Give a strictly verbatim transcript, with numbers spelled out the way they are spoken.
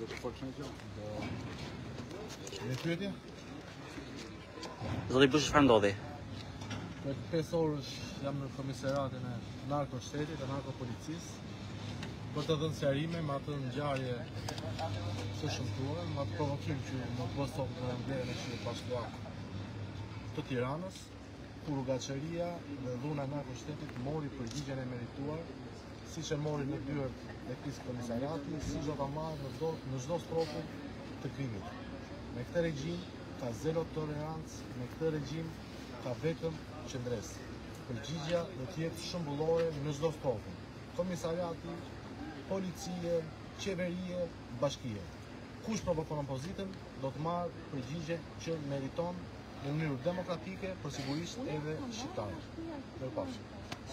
do të folë shënë gjonë. Në pyetje? Zoti Bush, çfarë ndodhi? Për pesë orësh jam në komisariatin e narkoshtetit, e narkopolicisë, për të dhënë sqarime me atë ngjarje të shëmtuar, me atë provokim që më pasoi në ndërën e Shqipërisë Pastuak të Tiranës, kur ugaçëria dhe dhuna e narkoshtetit mori përgjigjen e merituar, siç e mori në dyert e këtij komisariati, siç do ta marrë në çdo stropë të krimit. Me këtë regjim ka zero tolerancë, me këtë regjim ka vetëm qëndresë. Përgjigja do të jetë shembullore në çdo stropë. Komisariati, policie, qeverie, bashkie. Kush provokon opozitën do të marrë përgjigje që meriton në mënyrë demokratike, por sigurisht edhe shqiptare. Mirupafshim.